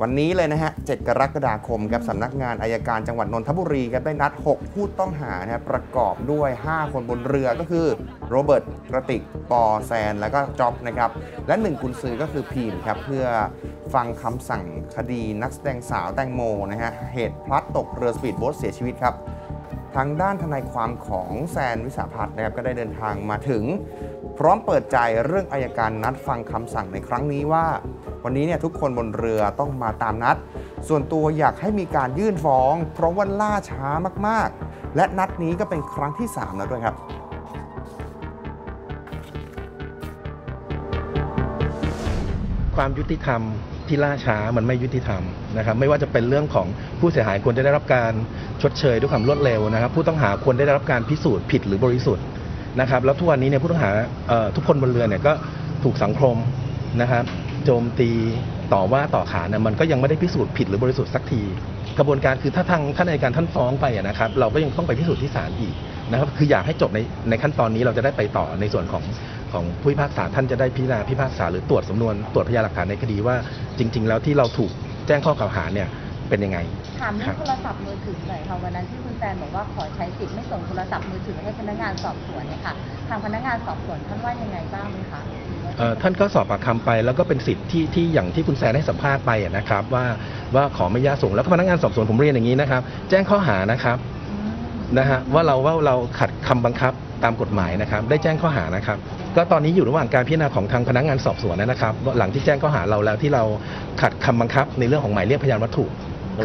วันนี้เลยนะฮะ7กรกฎาคมครับสำนักงานอัยการจังหวัดนนทบุรีครับได้นัด6ผู้ต้องหานะประกอบด้วย5คนบนเรือก็คือโรเบิร์ตกระติกปอแซนแล้วก็จ๊อบนะครับและ1กุญสือก็คือพีมครับเพื่อฟังคำสั่งคดีนักแสดงสาวแตงโมนะฮะเหตุพลัดตกเรือสปีดโบ๊ทเสียชีวิตครับทางด้านทนายความของแซนวิสาพัฒน์นะครับก็ได้เดินทางมาถึงพร้อมเปิดใจเรื่องอัยการนัดฟังคำสั่งในครั้งนี้ว่าวันนี้เนี่ยทุกคนบนเรือต้องมาตามนัดส่วนตัวอยากให้มีการยื่นฟ้องเพราะว่าล่าช้ามากๆและนัดนี้ก็เป็นครั้งที่3แล้วด้วยครับความยุติธรรมที่ล่าช้ามันไม่ยุติธรรมนะครับไม่ว่าจะเป็นเรื่องของผู้เสียหายควรจะได้รับการชดเชยด้วยความรวดเร็วนะครับผู้ต้องหาควรได้รับการพิสูจน์ผิดหรือบริสุทธิ์นะครับแล้วทุกวันนี้เนี่ยผู้ต้องหาทุกคนบนเรือเนี่ยก็ถูกสังคมนะครับโจมตีต่อว่าต่อขานเนี่ยมันก็ยังไม่ได้พิสูจน์ผิดหรือบริสุทธิ์สักทีกระบวนการคือถ้าทางท่านอัยการท่านฟ้องไปนะครับเราก็ยังต้องไปพิสูจน์ที่ศาลอีกนะครับคืออยากให้จบในขั้นตอนนี้เราจะได้ไปต่อในส่วนของผู้พิพากษาท่านจะได้พิจารณาพิพากษาหรือตรวจสำนวนตรวจพยานหลักฐานในคดีว่าจริงๆแล้วที่เราถูกแจ้งข้อกล่าวหาเนี่ยเป็นยังไงถามเรื่องโทรศัพท์มือถือหน่อยค่ะวันนั้นที่คุณแซนบอกว่าขอใช้สิทธิ์ไม่ส่งโทรศัพท์มือถือให้พนักงานสอบสวนเนี่ยค่ะทางพนักงานสอบสวนท่านว่ายังไงบ้างไหมคะท่านก็สอบปากคำไปแล้วก็เป็นสิทธิ์ที่อย่างที่คุณแซนให้สัมภาษณ์ไปนะครับว่าขอไม่ยาส่งแล้วพนักงานสอบสวนผมเรียนอย่างนี้นะครับแจ้งข้อหานะครับนะฮะว่าเราขัดคำบังคับตามกฎหมายนะครับได้แจ้งข้อหานะครับก็ตอนนี้อยู่ระหว่างการพิจารณาของทางพนักงานสอบสวนนะครับหลังที่แจ้งข้อหาเราแล้วที่เราขัดคำบังคับในเรื่องของหมายเรียกพยานวัตถุ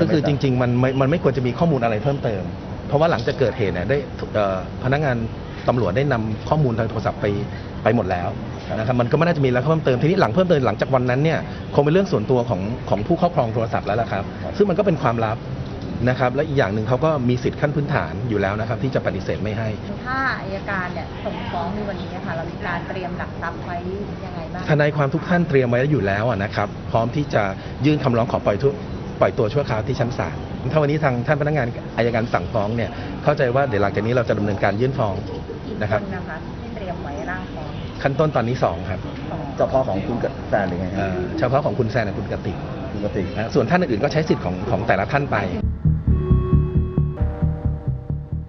ก็คือจริงๆมันไม่ควรจะมีข้อมูลอะไรเพิ่มเติมเพราะว่าหลังจากเกิดเหตุเนี่ยได้พนักงานตำรวจได้นำข้อมูลทางโทรศัพท์ไปหมดแล้วนะครับมันก็ไม่น่าจะมีแล้วเพิ่มเติมทีนี้หลังจากวันนั้นเนี่ยคงเป็นเรื่องส่วนตัวของผู้ครอบครองโทรศัพท์แล้วล่ะครับซึ่งมันก็เป็นความลับนะครับและอีกอย่างหนึ่งเขาก็มีสิทธิ์ขั้นพื้นฐานอยู่แล้วนะครับที่จะปฏิเสธไม่ให้ถ้าอัยการเนี่ยส่งฟ้องในวันนี้ค่ะเรามีการเตรียมหลักทรัพย์ไว้ยังไงบ้างทนายความทุกท่านเตรียมไว้อยู่แล้วนะครับพร้อมที่จะยื่นคำร้องขอปล่อยตัวชั่วคราวที่ชั้นศาลถ้าวันนี้ทางท่านพนักงานอัยการสั่งฟ้องเนี่ยเข้าใจว่าเดี๋ยวหลังจากนี้เราจะดำเนินการยื่นฟ้องนะครับที่เตรียมไว้ร่างฟ้องขั้นต้นตอนนี้2ครับเฉพาะของคุณแซนหรือไงครับเฉพาะของคุณแซนกับคุณกติกส่วนท่านอื่นๆก็ใช้สิทธิ์ของแต่ละท่านไป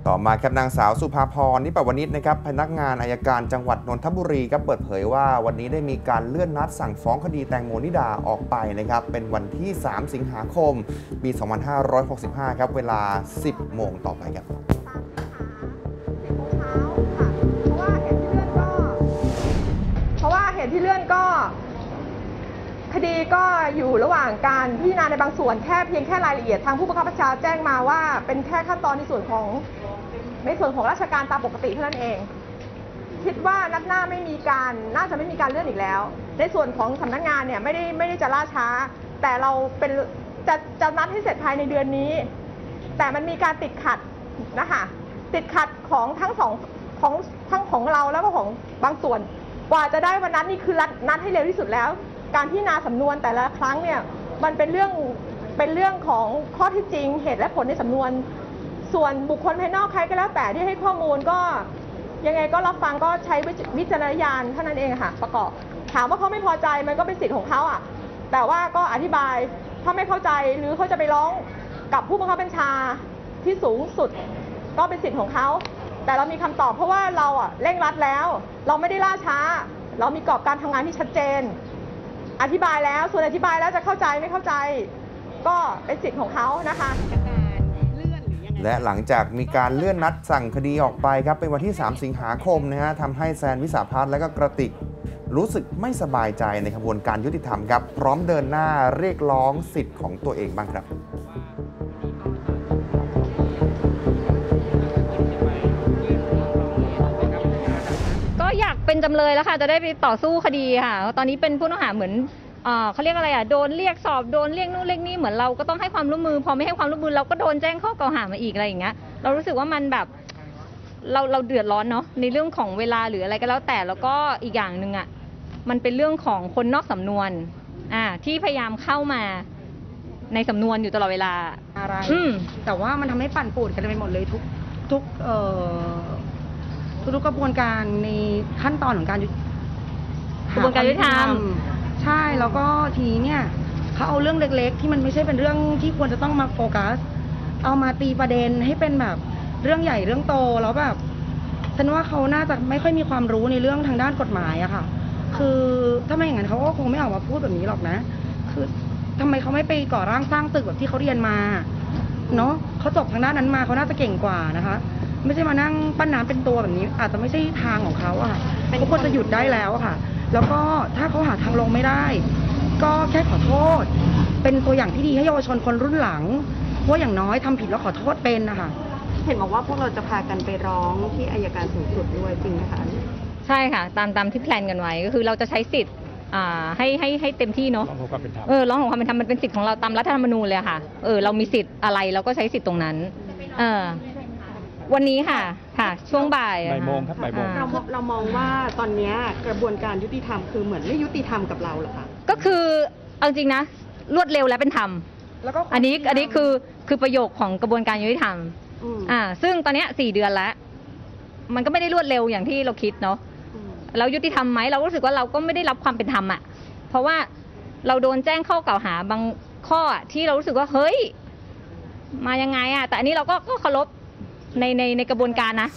ต่อมาครับนางสาวสุภาพรนิปวณิชนะครับพนักงานอัยการจังหวัดนนทบุรีก็เปิดเผยว่าวันนี้ได้มีการเลื่อนนัดสั่งฟ้องคดีแตงโมนิดาออกไปนะครับเป็นวันที่3สิงหาคมปี2565ครับเวลา 10 โมงต่อไปครับเหตุที่เลื่อนก็คดีก็อยู่ระหว่างการพิจารณาในบางส่วนเพียงแค่รายละเอียดทางผู้บังคับบัญชาแจ้งมาว่าเป็นแค่ขั้นตอนในส่วนของราชการตามปกติเท่านั้นเองคิดว่านัดหน้าน่าจะไม่มีการเลื่อนอีกแล้วในส่วนของสำนักงานเนี่ยไม่ได้จะล่าช้าแต่เราเป็นจะนัดให้เสร็จภายในเดือนนี้แต่มันมีการติดขัดนะคะติดขัดของทั้งสองของทั้งของเราแล้วก็ของบางส่วนกว่าจะได้วันนั้นนี่คือนัดให้เร็วที่สุดแล้วการพิจารณาสำนวนแต่ละครั้งเนี่ยมันเป็นเรื่องของข้อที่จริงเหตุและผลในสำนวนส่วนบุคคลภายนอกใครก็แล้วแต่ที่ให้ข้อมูลก็ยังไงก็รับฟังก็ใช้วิจารณญาณเท่านั้นเองค่ะประกอบถามว่าเขาไม่พอใจมันก็เป็นสิทธิ์ของเขาอ่ะแต่ว่าก็อธิบายถ้าไม่เข้าใจหรือเขาจะไปร้องกับผู้บังคับบัญชาที่สูงสุดก็เป็นสิทธิ์ของเขาแต่เรามีคำตอบเพราะว่าเราอ่ะเร่งรัดแล้วเราไม่ได้ล่าช้าเรามีกรอบการทำงานที่ชัดเจนอธิบายแล้วส่วนอธิบายแล้วจะเข้าใจไม่เข้าใจก็เป็นสิทธิ์ของเขานะคะและหลังจากมีการเลื่อนนัดสั่งคดีออกไปครับเป็นวันที่3สิงหาคมนะฮะทำให้แซนวิสาพัฒน์และก็กระติกรู้สึกไม่สบายใจในกระบวนการยุติธรรมครับพร้อมเดินหน้าเรียกร้องสิทธิ์ของตัวเองบ้างครับก็อยากเป็นจำเลยแล้วค่ะจะได้ไปต่อสู้คดีค่ะตอนนี้เป็นผู้ต้องหาเหมือนเขาเรียกอะไรอ่ะโดนเรียกสอบโดนเรียกนู่นเรียกนี่เหมือนเราก็ต้องให้ความร่วมมือพอไม่ให้ความร่วมมือเราก็โดนแจ้งข้อกล่าวหามาอีกอะไรอย่างเงี้ยเรารู้สึกว่ามันแบบเราเดือดร้อนเนาะในเรื่องของเวลาหรืออะไรก็แล้วแต่แล้วก็อีกอย่างหนึ่งอ่ะมันเป็นเรื่องของคนนอกสำนวนที่พยายามเข้ามาในสำนวนอยู่ตลอดเวลาอะไรแต่ว่ามันทำให้ปั่นป่วนกันไปหมดเลยทุกกระบวนการในขั้นตอนของการกระบวนการยุติธรรมใช่แล้วก็ทีเนี่ย เขาเอาเรื่องเล็กๆที่มันไม่ใช่เป็นเรื่องที่ควรจะต้องมาโฟกัสเอามาตีประเด็นให้เป็นแบบเรื่องใหญ่เรื่องโตแล้วแบบฉันว่าเขาน่าจะไม่ค่อยมีความรู้ในเรื่องทางด้านกฎหมายอะค่ะคือถ้าไม่อย่างนั้นเขาก็คงไม่ออกมาพูดแบบนี้หรอกนะคือทำไมเขาไม่ไปก่อร่างสร้างตึกแบบที่เขาเรียนมาเนาะเขาจบทางด้านนั้นมาเขาน่าจะเก่งกว่านะคะไม่ใช่มานั่งปั้นน้ำเป็นตัวแบบนี้อาจจะไม่ใช่ทางของเขาอะค่ะเขาควรจะหยุดได้แล้วค่ะแล้วก็ถ้าเขาหาทางลงไม่ได้ก็แค่ขอโทษเป็นตัวอย่างที่ดีให้เยาวชนคนรุ่นหลังว่าอย่างน้อยทำผิดแล้วขอโทษเป็นนะคะเห็นบอกว่าพวกเราจะพากันไปร้องที่อัยการสูงสุดด้วยจริงนะคะใช่ค่ะตามที่แพลนกันไว้ก็คือเราจะใช้สิทธิ์ให้เต็มที่เนาะร้องขอความเป็นธรรมร้องขอความเป็นธรรมมันเป็นสิทธิ์ของเราตามรัฐธรรมนูญเลยค่ะเรามีสิทธิ์อะไรเราก็ใช้สิทธิ์ตรงนั้นวันนี้ค่ะช่วงบ่ายโมงครับบ่ายโมงเรามองว่าตอนนี้กระบวนการยุติธรรมคือเหมือนไม่ยุติธรรมกับเราหรอคะก็คือเอาจริงนะรวดเร็วและเป็นธรรมแล้วก็อันนี้คือประโยคของกระบวนการยุติธรรมซึ่งตอนนี้4 เดือนแล้วมันก็ไม่ได้รวดเร็วอย่างที่เราคิดเนาะเรายุติธรรมไหมเรารู้สึกว่าเราก็ไม่ได้รับความเป็นธรรมอ่ะเพราะว่าเราโดนแจ้งข้อกล่าวหาบางข้อที่เรารู้สึกว่าเฮ้ยมายังไงอ่ะแต่อันนี้เราก็เคารพในกระบวนการนะ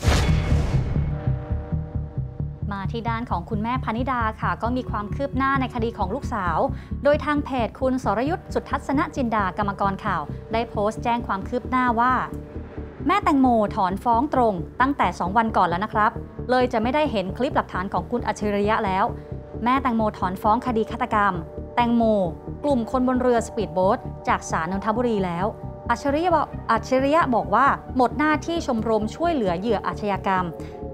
มาที่ด้านของคุณแม่พนิดาค่ะก็มีความคืบหน้าในคดีของลูกสาวโดยทางเพจคุณสรยุทธสุทัศนจินดากรรมกรข่าวได้โพสต์แจ้งความคืบหน้าว่าแม่แตงโมถอนฟ้องตรงตั้งแต่2 วันก่อนแล้วนะครับเลยจะไม่ได้เห็นคลิปหลักฐานของคุณอัจฉริยะแล้วแม่แตงโมถอนฟ้องคดีฆาตกรรมแตงโมกลุ่มคนบนเรือสปีดโบ๊ทจากศาลนนทบุรีแล้วอัจฉริยะบอกว่าหมดหน้าที่ชมรมช่วยเหลือเหยื่ออาชญากรรม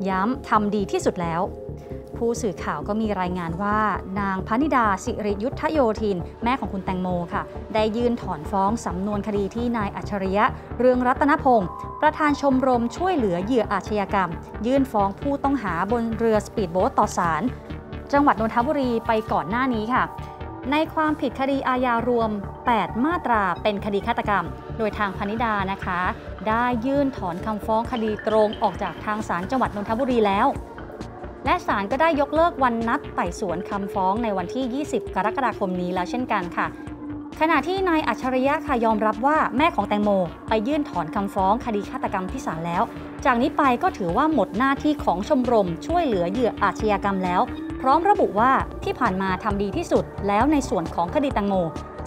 ย้ำทำดีที่สุดแล้วผู้สื่อข่าวก็มีรายงานว่านางพนิดาสิริยุทธโยธินแม่ของคุณแตงโมค่ะได้ยื่นถอนฟ้องสำนวนคดีที่นายอัจฉริยะเรืองรัตนพงศ์ประธานชมรมช่วยเหลือเหยื่ออาชญากรรมยื่นฟ้องผู้ต้องหาบนเรือสปีดโบ๊ทต่อศาลจังหวัดนนทบุรีไปก่อนหน้านี้ค่ะในความผิดคดีอาญารวม8 มาตราเป็นคดีฆาตกรรมโดยทางพนิดานะคะได้ยื่นถอนคำฟ้องคดีตรงออกจากทางศาลจังหวัดนนทบุรีแล้วและศาลก็ได้ยกเลิกวันนัดไต่สวนคำฟ้องในวันที่20 กรกฎาคมนี้แล้วเช่นกันค่ะขณะที่นายอัจฉริยะค่ะยอมรับว่าแม่ของแตงโมไปยื่นถอนคำฟ้องคดีฆาตกรรมที่ศาลแล้วจากนี้ไปก็ถือว่าหมดหน้าที่ของชมรมช่วยเหลือเหยื่ออาชญากรรมแล้วพร้อมระบุว่าที่ผ่านมาทำดีที่สุดแล้วในส่วนของคดีแตงโม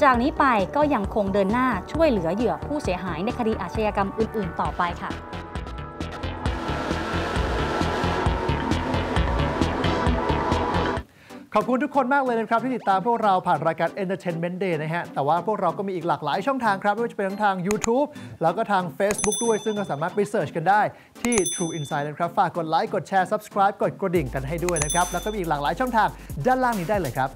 จากนี้ไปก็ยังคงเดินหน้าช่วยเหลือเหยื่อผู้เสียหายในคดีอาชญากรรมอื่นๆต่อไปค่ะขอบคุณทุกคนมากเลยนะครับที่ติดตามพวกเราผ่านรายการ Entertainment Day นะฮะแต่ว่าพวกเราก็มีอีกหลากหลายช่องทางครับไม่ว่าจะเป็นทั้งทาง YouTube แล้วก็ทาง Facebook ด้วยซึ่งก็สามารถไปเสิร์ชกันได้ที่ True Insider ครับฝากกดไลค์กดแชร์ Subscribe กดกระดิ่งกันให้ด้วยนะครับแล้วก็มีอีกหลากหลายช่องทางด้านล่างนี้ได้เลยครับ